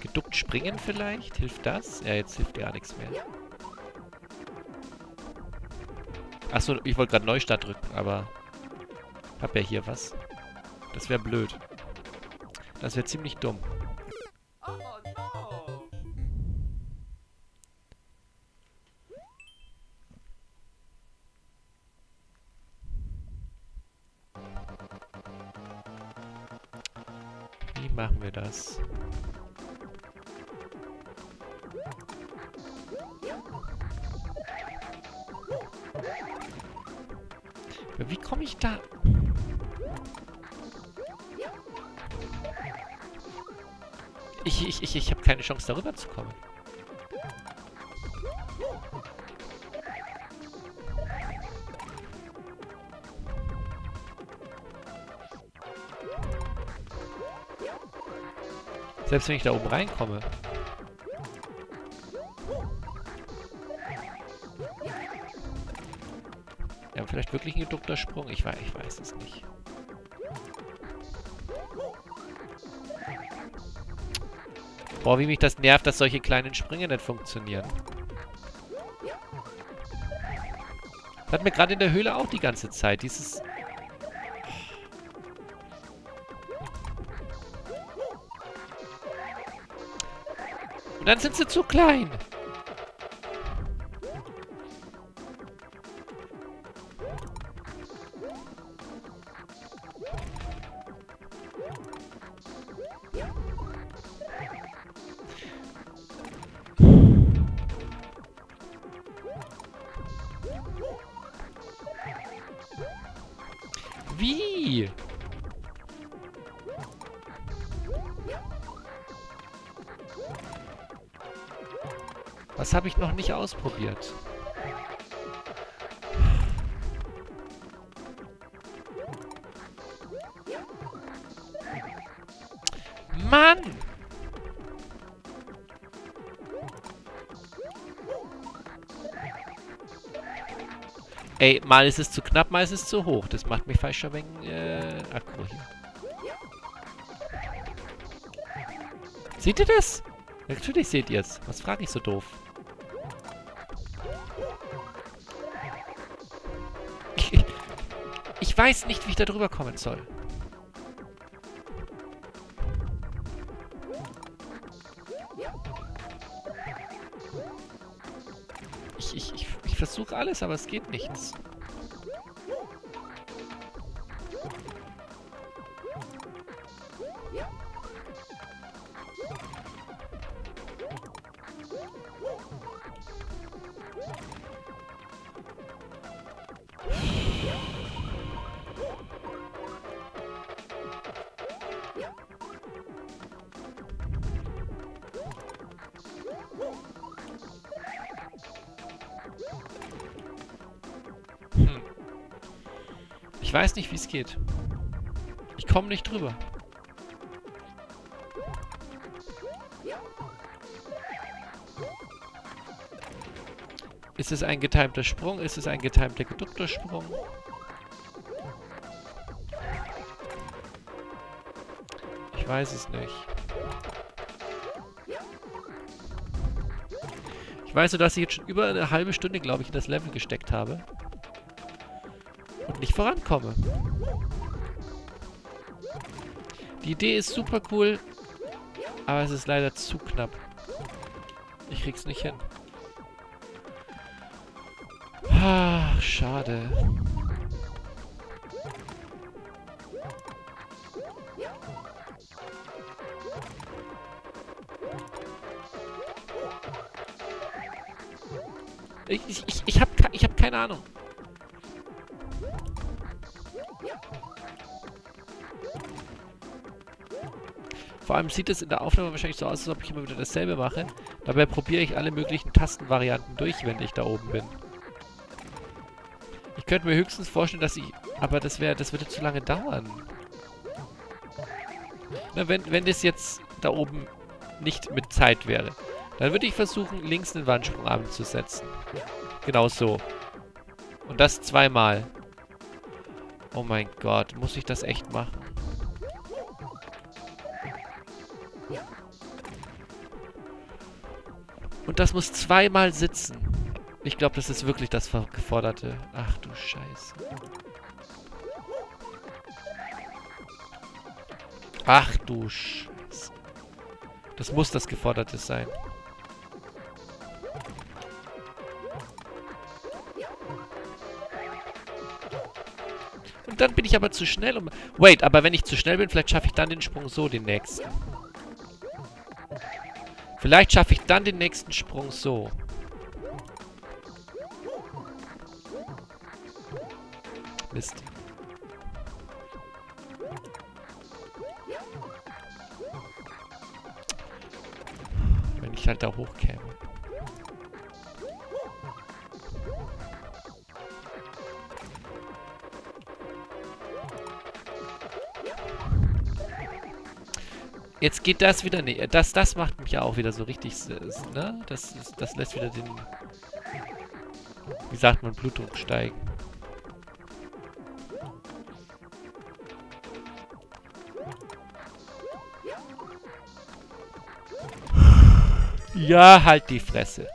Geduckt springen vielleicht? Hilft das? Ja, jetzt hilft gar nichts mehr. Achso, ich wollte gerade Neustart drücken, aber ich hab ja hier was. Das wäre blöd. Das wäre ziemlich dumm. Oh, no. Wie machen wir das? Wie komme ich da... Ich habe keine Chance, darüber zu kommen. Selbst wenn ich da oben reinkomme. Ja, vielleicht wirklich ein geduckter Sprung. Ich weiß es nicht. Boah, wie mich das nervt, dass solche kleinen Sprünge nicht funktionieren. Das hat mir gerade in der Höhle auch die ganze Zeit. Dieses... Und dann sind sie zu klein. Wie? Was habe ich noch nicht ausprobiert? Mann! Ey, mal ist es zu knapp, mal ist es zu hoch. Das macht mich falsch ein wenig aggro hier. Seht ihr das? Natürlich seht ihr es. Was frage ich so doof? Ich weiß nicht, wie ich da drüber kommen soll. Ich versuche alles, aber es geht nichts. Ich weiß nicht, wie es geht. Ich komme nicht drüber. Ist es ein getimter Sprung? Ist es ein getimter, geduckter Sprung? Ich weiß es nicht. Ich weiß nur, dass ich jetzt schon über eine halbe Stunde, glaube ich, in das Level gesteckt habe. Und nicht vorankomme. Die Idee ist super cool, aber es ist leider zu knapp. Ich krieg's nicht hin. Ach, schade. Ich hab keine Ahnung. Vor allem sieht es in der Aufnahme wahrscheinlich so aus, als ob ich immer wieder dasselbe mache. Dabei probiere ich alle möglichen Tastenvarianten durch, wenn ich da oben bin. Ich könnte mir höchstens vorstellen, dass ich... Aber das würde zu lange dauern. Na, wenn das jetzt da oben nicht mit Zeit wäre, dann würde ich versuchen, links einen Wandsprung abzusetzen. Genau so. Und das zweimal. Oh mein Gott, muss ich das echt machen? Und das muss zweimal sitzen. Ich glaube, das ist wirklich das Geforderte. Ach du Scheiße. Ach du Scheiße. Das muss das Geforderte sein. Und dann bin ich aber zu schnell. Um Wait, aber wenn ich zu schnell bin, vielleicht schaffe ich dann den Sprung so, den nächsten. Vielleicht schaffe ich dann den nächsten Sprung so. Mist. Wenn ich halt da hochkäme. Jetzt geht das wieder nicht. Nee, das macht mich ja auch wieder so richtig, ne? Das lässt wieder den, wie sagt man, Blutdruck steigen. Ja, halt die Fresse.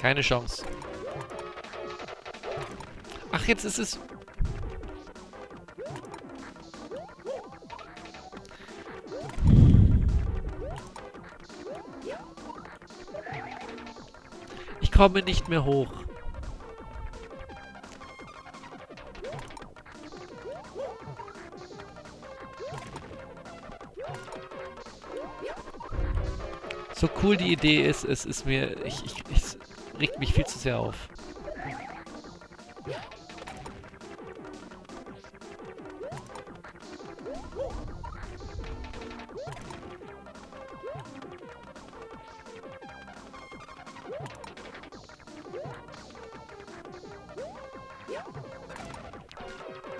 Keine Chance. Ach, jetzt ist es... Ich komme nicht mehr hoch. So cool die Idee ist, es ist mir... Ich regt mich viel zu sehr auf.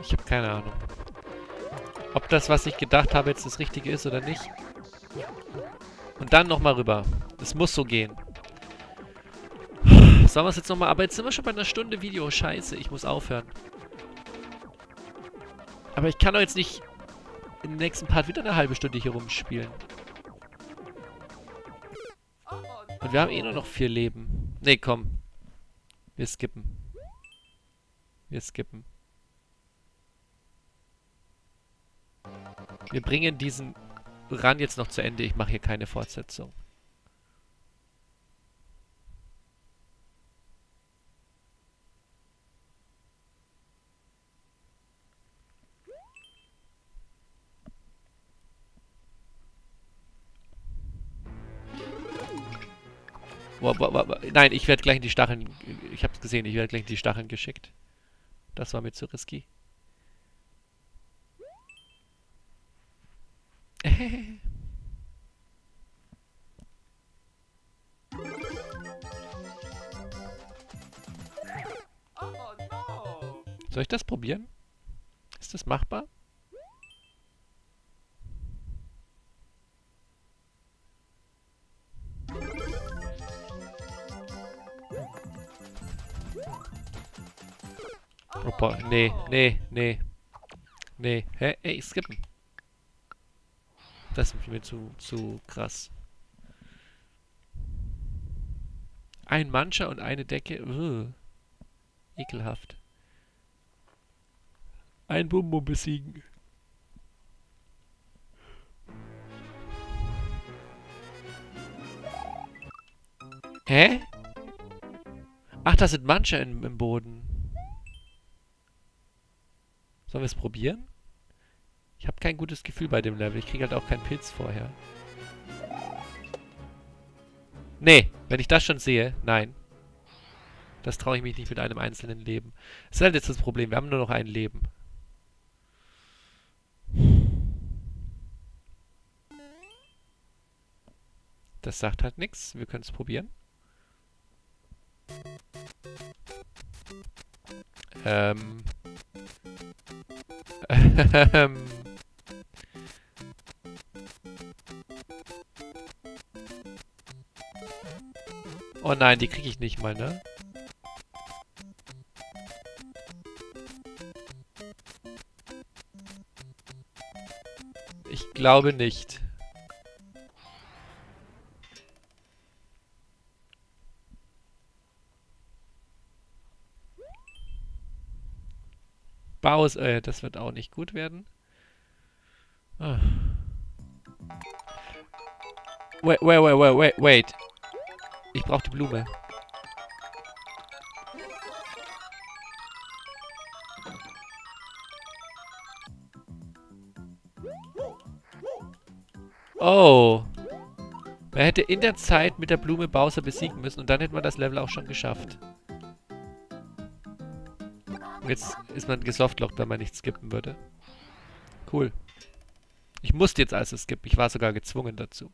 Ich habe keine Ahnung. Ob das, was ich gedacht habe, jetzt das Richtige ist oder nicht. Und dann nochmal rüber. Es muss so gehen. Sollen wir es jetzt nochmal? Aber jetzt sind wir schon bei einer Stunde Video. Scheiße, ich muss aufhören. Aber ich kann doch jetzt nicht im nächsten Part wieder eine halbe Stunde hier rumspielen. Und wir haben eh nur noch 4 Leben. Nee, komm. Wir skippen. Wir skippen. Wir bringen diesen Run jetzt noch zu Ende. Ich mache hier keine Fortsetzung. Nein, ich werde gleich in die Stacheln... Ich hab's gesehen, ich werde gleich in die Stacheln geschickt. Das war mir zu risky. Soll ich das probieren? Ist das machbar? Opa, nee. Hä? Ey, skippen. Das ist mir zu krass. Ein Mancher und eine Decke. Ugh. Ekelhaft. Ein Bumbo besiegen. Hä? Ach, das sind Mancher im Boden. Sollen wir es probieren? Ich habe kein gutes Gefühl bei dem Level. Ich kriege halt auch keinen Pilz vorher. Nee, wenn ich das schon sehe, nein. Das traue ich mich nicht mit einem einzelnen Leben. Das ist halt jetzt das Problem. Wir haben nur noch ein Leben. Das sagt halt nichts. Wir können es probieren. Oh nein, die kriege ich nicht mal, ne? Ich glaube nicht. Bowser, das wird auch nicht gut werden. Ah. Wait. Ich brauche die Blume. Oh. Man hätte in der Zeit mit der Blume Bowser besiegen müssen und dann hätte man das Level auch schon geschafft. Jetzt ist man gesoftlockt, wenn man nicht skippen würde. Cool. Ich musste jetzt also skippen. Ich war sogar gezwungen dazu.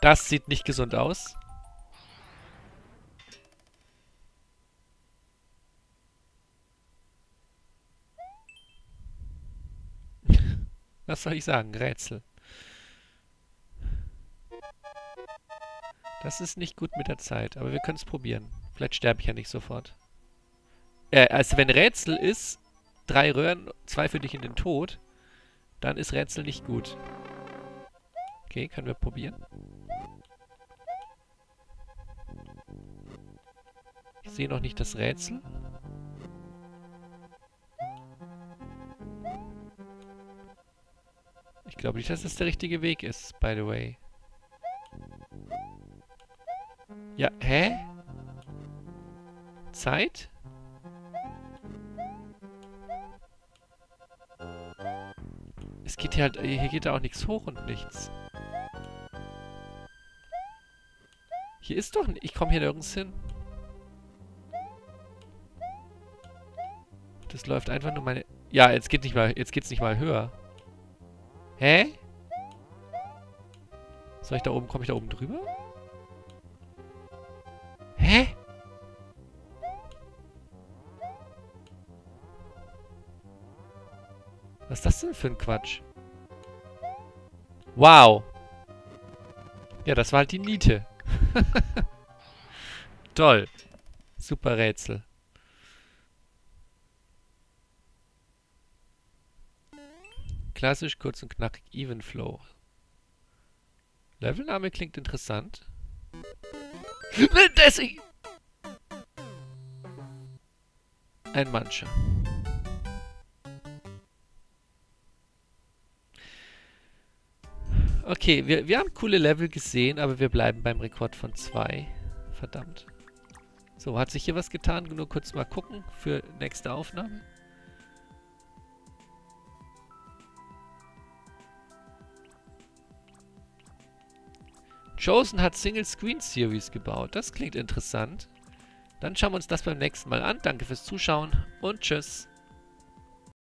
Das sieht nicht gesund aus. Was soll ich sagen? Rätsel. Das ist nicht gut mit der Zeit, aber wir können es probieren. Vielleicht sterbe ich ja nicht sofort. Also wenn Rätsel ist, 3 Röhren, 2 für dich in den Tod, dann ist Rätsel nicht gut. Okay, können wir probieren. Ich sehe noch nicht das Rätsel. Ich glaube nicht, dass das der richtige Weg ist, by the way. Ja, hä? Zeit? Es geht hier halt, hier geht auch nichts hoch und nichts. Hier ist doch, ich komme hier nirgends hin. Das läuft einfach nur meine, ja, jetzt geht's nicht mal höher. Hä? Soll ich da oben, komme ich da oben drüber? Hä? Was ist das denn für ein Quatsch? Wow! Ja, das war halt die Niete. Toll. Super Rätsel. Klassisch, kurz und knackig, Even Flow. Levelname klingt interessant. Ein Mancher. Okay, wir haben coole Level gesehen, aber wir bleiben beim Rekord von 2. Verdammt. So, hat sich hier was getan? Nur kurz mal gucken für nächste Aufnahme. Chosen hat Single Screen Series gebaut. Das klingt interessant. Dann schauen wir uns das beim nächsten Mal an. Danke fürs Zuschauen und tschüss.